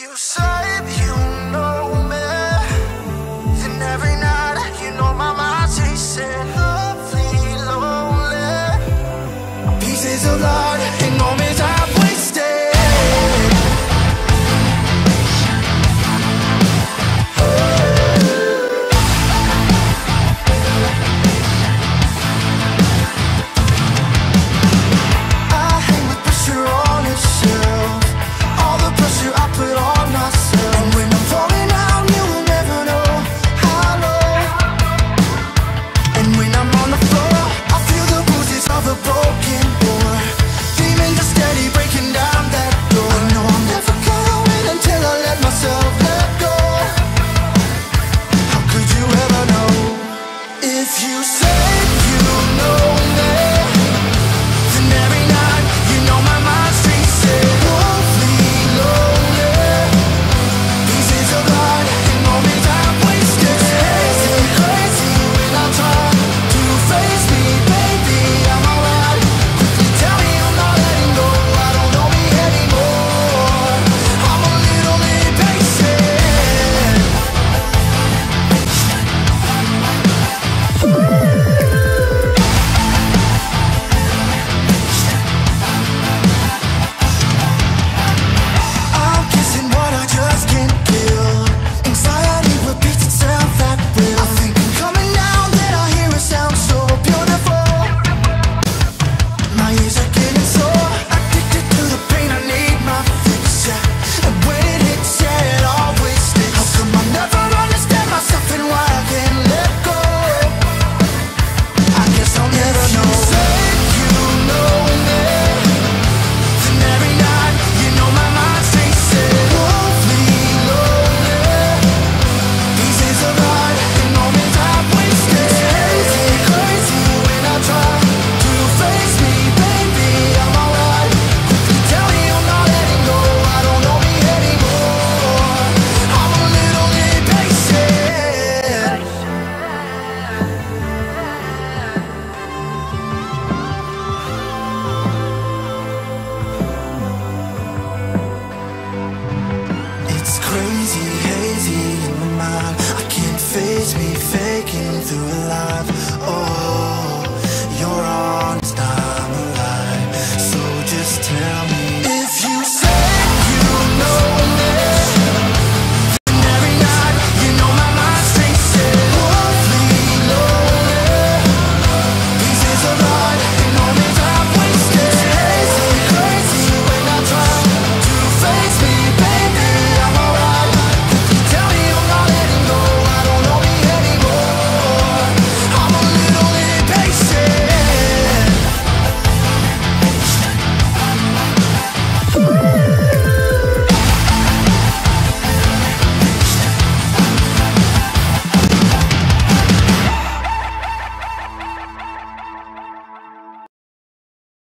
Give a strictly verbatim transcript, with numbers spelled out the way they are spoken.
you said you know me, then every night you know my mind's chasing lovely, lonely pieces of light and moments I've wasted. Face me faking through life, oh.